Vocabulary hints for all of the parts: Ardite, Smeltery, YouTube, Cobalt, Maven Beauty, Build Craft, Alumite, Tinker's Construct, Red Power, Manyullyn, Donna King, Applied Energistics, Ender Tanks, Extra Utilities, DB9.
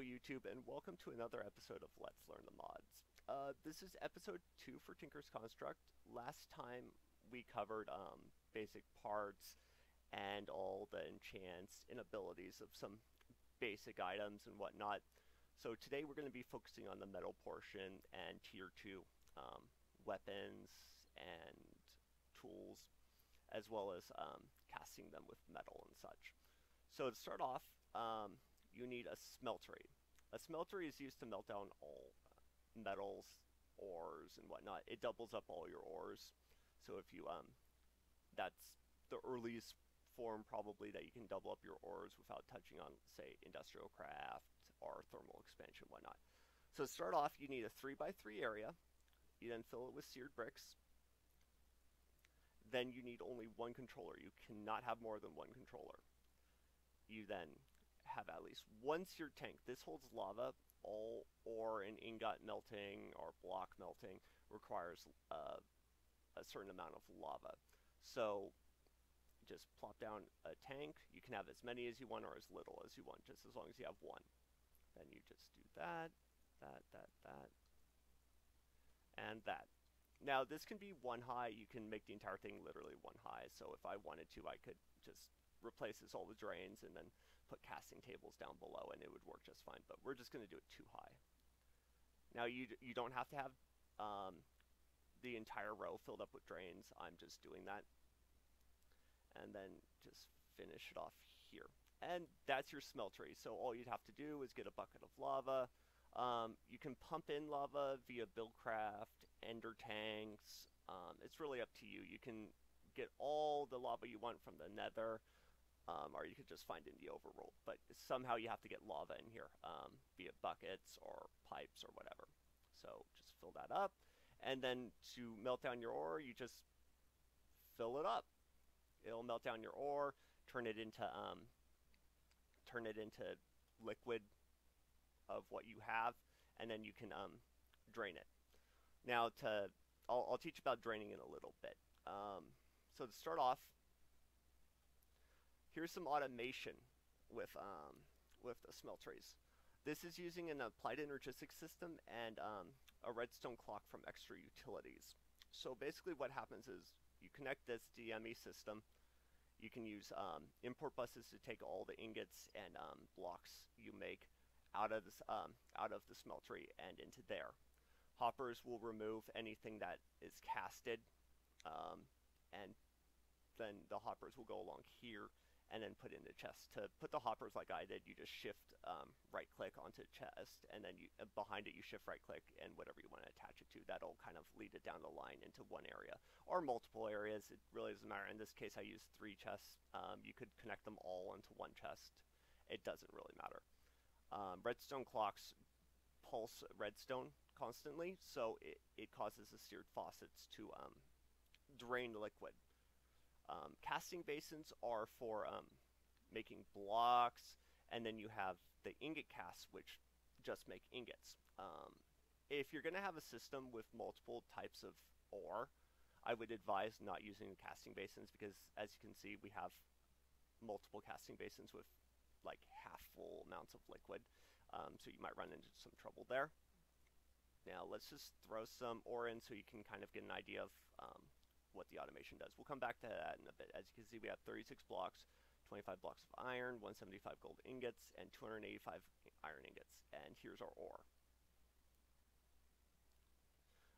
Hello YouTube, and welcome to another episode of Let's Learn the Mods. This is episode 2 for Tinker's Construct. Last time we covered basic parts and all the enchants and abilities of some basic items and whatnot. So today we're going to be focusing on the metal portion and tier 2 weapons and tools, as well as casting them with metal and such. So to start off, you need a smeltery. A smeltery is used to melt down all metals, ores, and whatnot. It doubles up all your ores. So if you, that's the earliest form probably that you can double up your ores without touching on, say, industrial craft or thermal expansion, whatnot. So to start off, you need a 3x3 area. You then fill it with seared bricks. Then you need only one controller. You cannot have more than one controller. You then have at least one seared tank. This holds lava. All ore and ingot melting or block melting requires a certain amount of lava. So just plop down a tank. You can have as many as you want or as little as you want, just as long as you have one. Then you just do that, that, that, that, and that. Now this can be one high. You can make the entire thing literally one high. So if I wanted to, I could just replaces all the drains and then put casting tables down below and it would work just fine, but we're just going to do it too high. Now you don't have to have the entire row filled up with drains. I'm just doing that, and then just finish it off here, and that's your smeltery. So all you'd have to do is get a bucket of lava. You can pump in lava via Build Craft, Ender Tanks. It's really up to you. You can get all the lava you want from the Nether, or you could just find in the overworld, but somehow you have to get lava in here, be it buckets or pipes or whatever. So just fill that up, and then to melt down your ore, you just fill it up. It'll melt down your ore, turn it into liquid of what you have, and then you can drain it. Now I'll teach about draining in a little bit. So to start off, here's some automation with the smelteries. This is using an Applied Energistics system and a redstone clock from Extra Utilities. So basically what happens is you connect this DME system. You can use import buses to take all the ingots and blocks you make out of the smeltery and into there. Hoppers will remove anything that is casted, and then the hoppers will go along here and then put in the chest. To put the hoppers like I did, you just shift right click onto chest, and then you, behind it you shift right click and whatever you want to attach it to. That'll kind of lead it down the line into one area or multiple areas. It really doesn't matter. In this case I used 3 chests. You could connect them all into one chest. It doesn't really matter. Redstone clocks pulse redstone constantly, so it causes the seared faucets to drain liquid. Casting basins are for making blocks, and then you have the ingot casts, which just make ingots. If you're going to have a system with multiple types of ore, I would advise not using the casting basins, because as you can see we have multiple casting basins with like half full amounts of liquid, so you might run into some trouble there. Now let's just throw some ore in so you can kind of get an idea of what the automation does. We'll come back to that in a bit. As you can see, we have 36 blocks, 25 blocks of iron, 175 gold ingots, and 285 iron ingots. And here's our ore.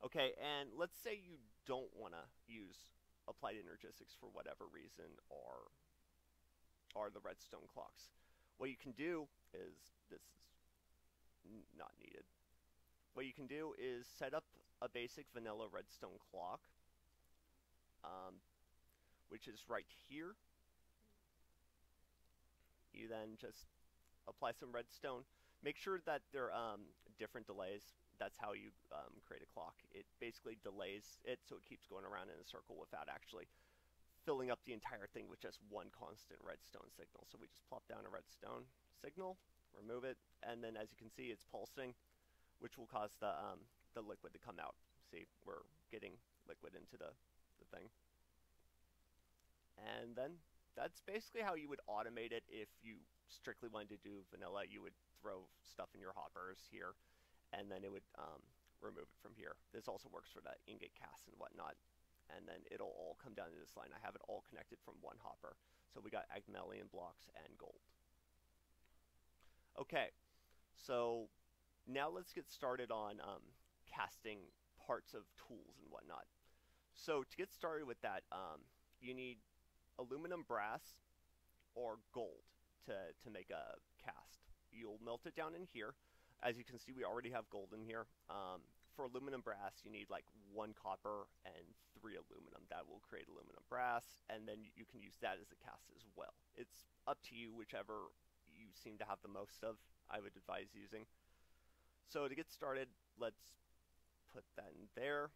Okay, and let's say you don't want to use Applied Energistics for whatever reason, or the redstone clocks. What you can do is, this is not needed. What you can do is set up a basic vanilla redstone clock, which is right here. You then just apply some redstone. Make sure that they're different delays. That's how you create a clock. It basically delays it so it keeps going around in a circle without actually filling up the entire thing with just one constant redstone signal. So we just plop down a redstone signal, remove it, and then as you can see it's pulsing, which will cause the liquid to come out. See, we're getting liquid into the thing. And then that's basically how you would automate it if you strictly wanted to do vanilla, you would throw stuff in your hoppers here, and then it would remove it from here. This also works for the ingot casts and whatnot. And then it'll all come down to this line. I have it all connected from one hopper. So we got Agmelion blocks and gold. Okay, so now let's get started on casting parts of tools and whatnot. So to get started with that, you need aluminum, brass, or gold to make a cast. You'll melt it down in here. As you can see, we already have gold in here. For aluminum brass, you need like 1 copper and 3 aluminum. That will create aluminum brass, and then you can use that as a cast as well. It's up to you, whichever you seem to have the most of, I would advise using. So to get started, let's put that in there.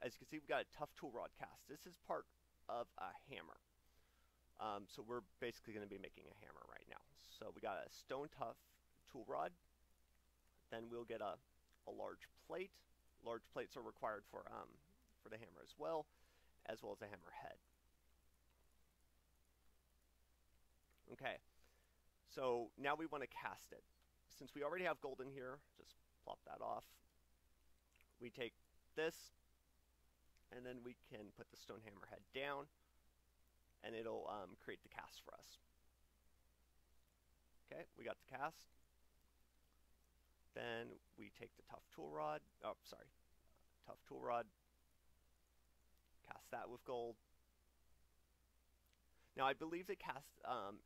As you can see, we've got a tough tool rod cast. This is part of a hammer. So we're basically going to be making a hammer right now. So we got a stone tough tool rod. Then we'll get a large plate. Large plates are required for the hammer as well as a hammer head. Okay, so now we want to cast it. Since we already have gold in here, just plop that off. We take this, and then we can put the stone hammer head down, and it'll create the cast for us. Okay, we got the cast. Then we take the tough tool rod, cast that with gold. Now I believe the casts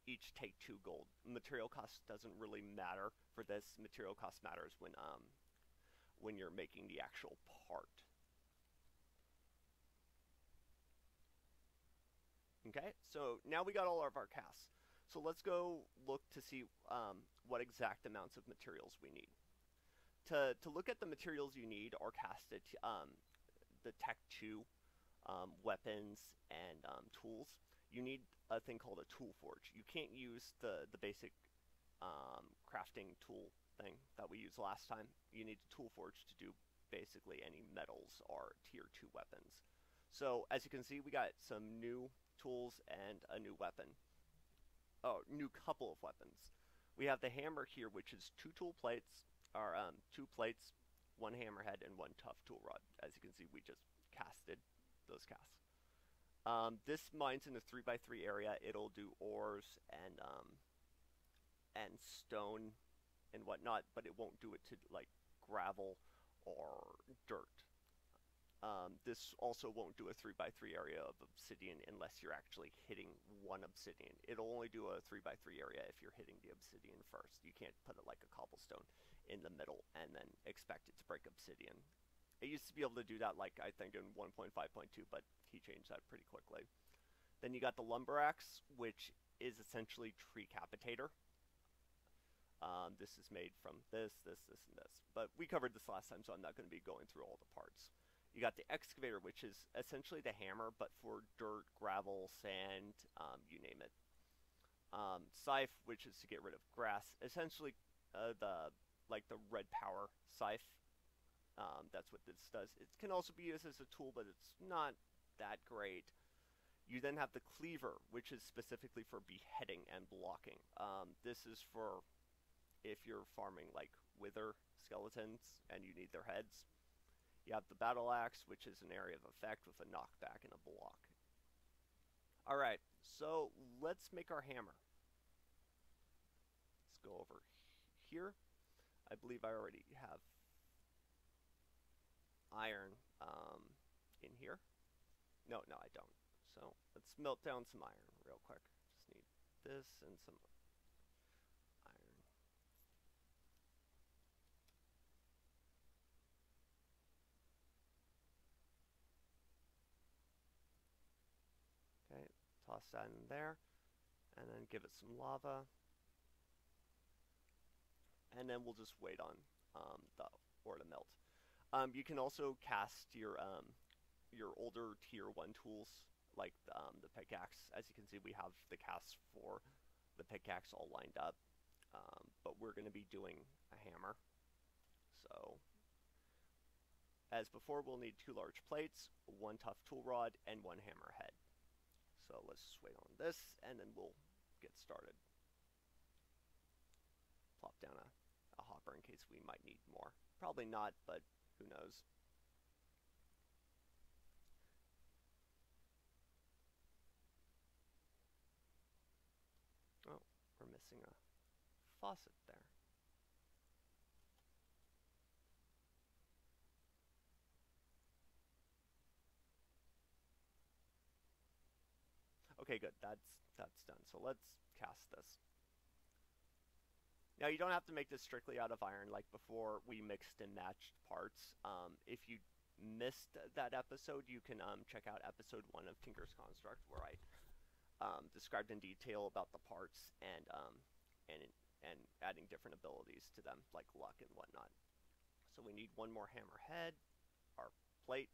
each take 2 gold. Material cost doesn't really matter for this. Material cost matters when you're making the actual part. Okay, so now we got all of our casts. So let's go look to see what exact amounts of materials we need. To look at the materials you need are casted, the Tech 2 weapons and tools, you need a thing called a tool forge. You can't use the basic crafting tool thing that we used last time. You need a tool forge to do basically any metals or tier 2 weapons. So as you can see, we got some new tools and a new weapon. Oh, new couple of weapons. We have the hammer here, which is 2 tool plates. Our 2 plates, 1 hammerhead, and 1 tough tool rod. As you can see, we just casted those casts. This mine's in the 3x3 area. It'll do ores and stone and whatnot, but it won't do it to like gravel or dirt. This also won't do a 3x3 area of obsidian unless you're actually hitting 1 obsidian. It'll only do a 3x3 area if you're hitting the obsidian first. You can't put it like a cobblestone in the middle and then expect it to break obsidian. It used to be able to do that, like I think in 1.5.2, but he changed that pretty quickly. Then you got the lumber axe, which is essentially tree capitator. This is made from this, this, and this. But we covered this last time, so I'm not going to be going through all the parts. You got the excavator, which is essentially the hammer, but for dirt, gravel, sand, you name it. Scythe, which is to get rid of grass. Essentially, the Red Power scythe. That's what this does. It can also be used as a tool, but it's not that great. You then have the cleaver, which is specifically for beheading and blocking. This is for if you're farming like wither skeletons and you need their heads. You have the battle axe, which is an area of effect with a knockback and a block. Alright, so let's make our hammer. Let's go over here. I believe I already have iron in here. No, I don't. So let's melt down some iron real quick. Just need this and some iron. Okay, toss that in there, and then give it some lava, and then we'll just wait on the ore to melt. You can also cast your older tier 1 tools, like the pickaxe. As you can see, we have the casts for the pickaxe all lined up, but we're going to be doing a hammer. So, as before, we'll need 2 large plates, 1 tough tool rod, and 1 hammer head. So let's just wait on this, and then we'll get started. down a hopper in case we might need more. Probably not, but who knows. Oh, we're missing a faucet there. Okay, good. That's done. So let's cast this. Now, you don't have to make this strictly out of iron like before. We mixed and matched parts. If you missed that episode, you can check out episode 1 of Tinker's Construct, where I described in detail about the parts and adding different abilities to them, like luck and whatnot. So we need one more hammerhead, our plate.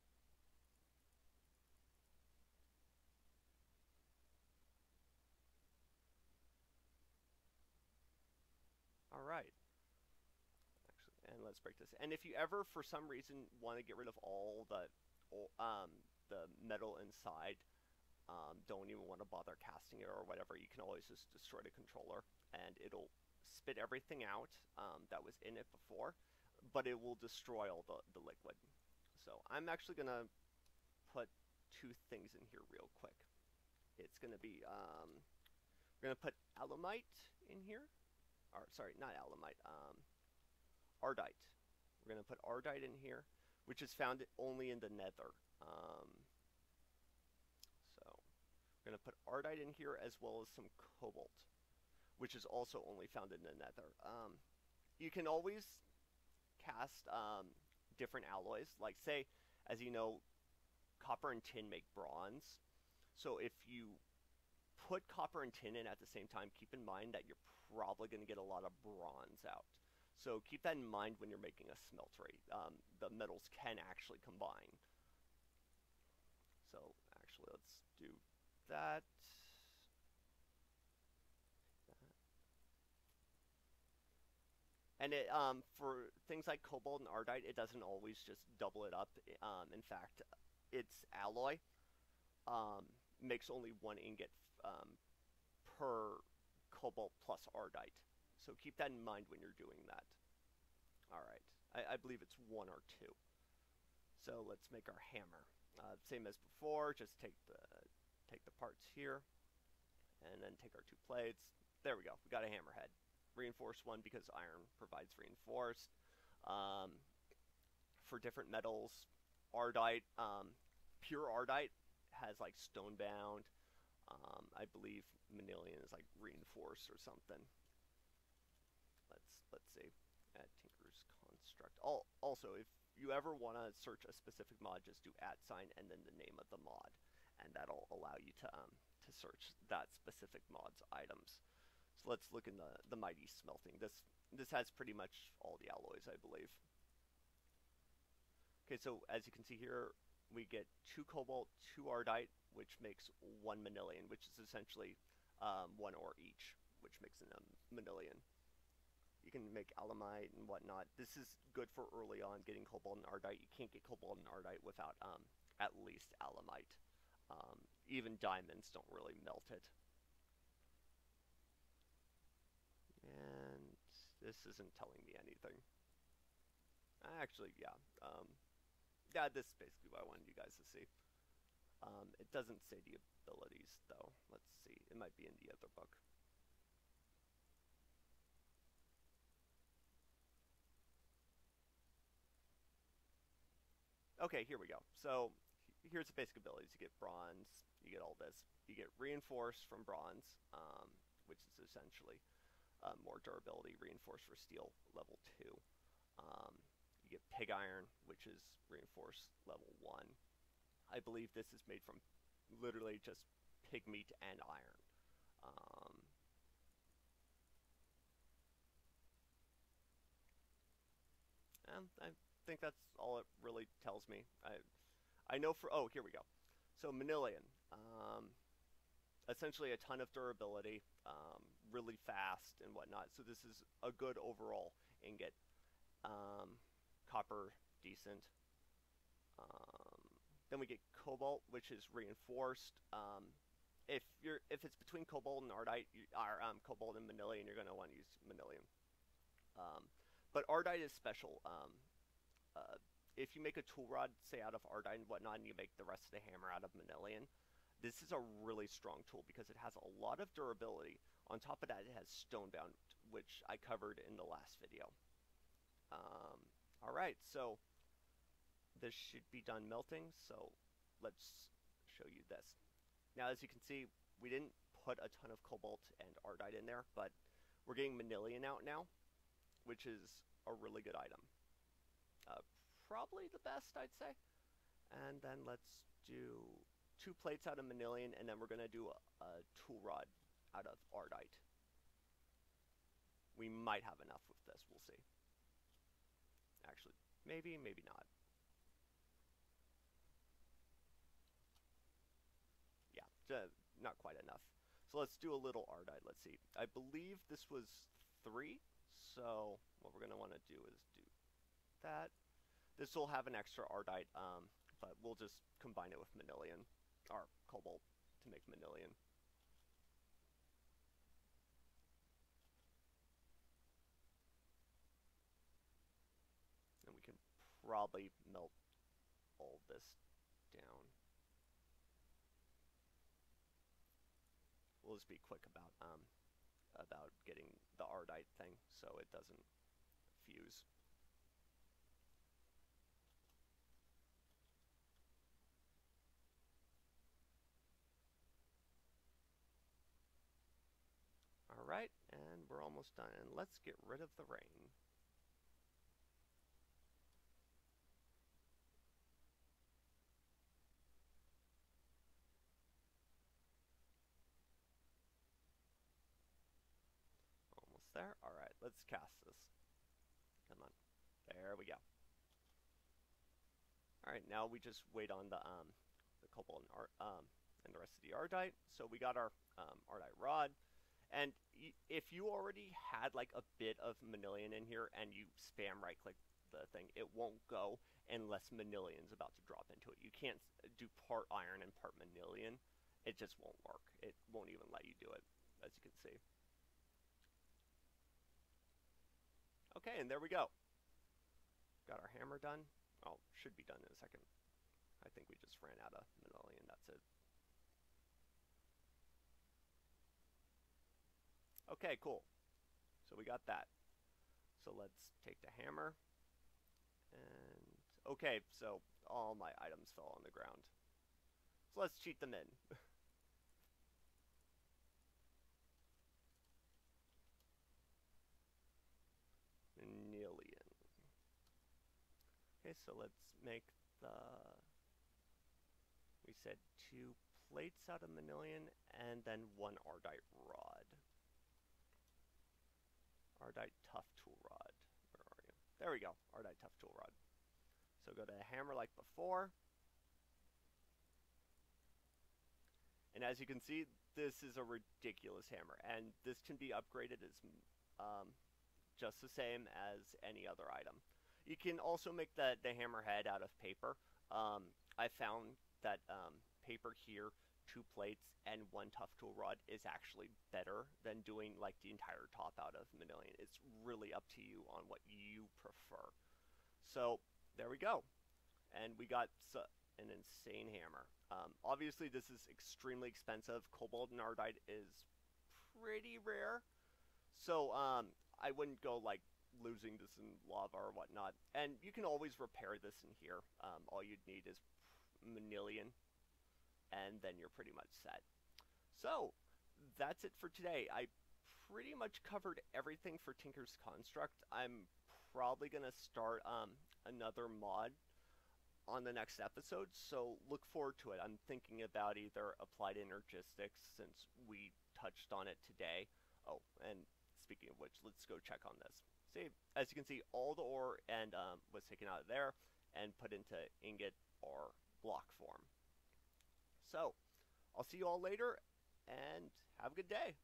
Alright, actually, and let's break this. And if you ever, for some reason, want to get rid of all the metal inside, don't even want to bother casting it or whatever, you can always just destroy the controller, and it'll spit everything out that was in it before, but it will destroy all the liquid. So I'm actually going to put two things in here real quick. It's going to be, we're going to put alumite in here. Or, sorry, not alumite, Ardite. We're going to put Ardite in here, which is found only in the nether. So we're going to put Ardite in here, as well as some Cobalt, which is also only found in the nether. You can always cast different alloys. Like, say, as you know, copper and tin make bronze. So if you put copper and tin in at the same time, keep in mind that you're probably going to get a lot of bronze out. So keep that in mind when you're making a smeltery. The metals can actually combine. So actually, let's do that. And it, for things like cobalt and ardite, it doesn't always just double it up. In fact, its alloy makes only one ingot per cobalt plus ardite. So keep that in mind when you're doing that. Alright, I believe it's one or two. So let's make our hammer. Same as before, just take the parts here, and then take our two plates. There we go, we got a hammerhead. Reinforced one because iron provides reinforced. For different metals, ardite, pure ardite has like stone bound. I believe Manyullyn is like reinforced or something. Let's see. At Tinker's Construct. Also, if you ever want to search a specific mod, just do @ and then the name of the mod, and that'll allow you to search that specific mod's items. So let's look in the mighty smelting. This has pretty much all the alloys, I believe. Okay, so as you can see here, we get 2 cobalt, 2 ardite, which makes 1 Manyullyn, which is essentially 1 ore each, which makes a Manyullyn. You can make alumite and whatnot. This is good for early on getting cobalt and ardite. You can't get cobalt and ardite without at least alumite. Even diamonds don't really melt it. And this isn't telling me anything. Actually, yeah. Yeah, this is basically what I wanted you guys to see. It doesn't say the abilities, though. Let's see. It might be in the other book. Okay, here we go. So here's the basic abilities. You get bronze. You get all this. You get reinforced from bronze, which is essentially more durability. Reinforced for steel, level 2. You get pig iron, which is reinforced level 1. I believe this is made from literally just pig meat and iron. And I think that's all it really tells me. I know for, oh, here we go. So Manyullyn, essentially a ton of durability, really fast and whatnot. So this is a good overall ingot. Copper, decent. Then we get cobalt, which is reinforced. If it's between cobalt and ardite, or cobalt and Manyullyn, you're going to want to use Manyullyn. But Ardite is special. If you make a tool rod, say, out of Ardite and whatnot, and you make the rest of the hammer out of Manyullyn, this is a really strong tool because it has a lot of durability. On top of that, it has stonebound, which I covered in the last video. Alright, so this should be done melting, so let's show you this. Now, as you can see, we didn't put a ton of cobalt and Ardite in there, but we're getting Manyullyn out now, which is a really good item. Probably the best, I'd say. And then let's do 2 plates out of Manyullyn, and then we're going to do a tool rod out of Ardite. We might have enough with this, we'll see. Actually, maybe, maybe not. Yeah, not quite enough. So let's do a little Ardite, let's see. I believe this was 3, so what we're going to want to do is do that. This will have an extra Ardite, but we'll just combine it with Manyullyn, or Cobalt, to make Manyullyn. And we can probably melt all this down. We'll just be quick about getting the Ardite thing so it doesn't fuse. Alright, and we're almost done. And let's get rid of the rain. Almost there. Alright, let's cast this. Come on. There we go. Alright, now we just wait on the cobalt and the rest of the Ardite. So we got our Ardite rod. And if you already had like a bit of Manyullyn in here and you spam right click the thing, it won't go unless Manyullyn's about to drop into it. You can't do part iron and part Manyullyn. It just won't work. It won't even let you do it, as you can see. Okay, and there we go. Got our hammer done. Oh, should be done in a second. I think we just ran out of Manyullyn. That's it. Okay, cool. So we got that. So let's take the hammer. And okay, so all my items fell on the ground. So let's cheat them in. Manyullyn. Okay, so let's make the... We said 2 plates out of Manyullyn and then 1 Ardite rod. Ardite Tough Tool Rod. Where are you? There we go. Ardite Tough Tool Rod. So go to hammer like before. And as you can see, this is a ridiculous hammer. And this can be upgraded as just the same as any other item. You can also make the hammer head out of paper. I found that paper here, 2 plates and 1 tough tool rod is actually better than doing like the entire top out of Manyullyn. It's really up to you on what you prefer. So there we go. And we got an insane hammer. Obviously this is extremely expensive. Cobalt and Ardite is pretty rare. So I wouldn't go like losing this in lava or whatnot. And you can always repair this in here. All you'd need is Manyullyn. And then you're pretty much set. So, that's it for today. I pretty much covered everything for Tinker's Construct. I'm probably going to start another mod on the next episode, so look forward to it. I'm thinking about either Applied Energistics, since we touched on it today. Oh, and speaking of which, let's go check on this. See, as you can see, all the ore and was taken out of there and put into ingot or block form. So, I'll see you all later, and have a good day.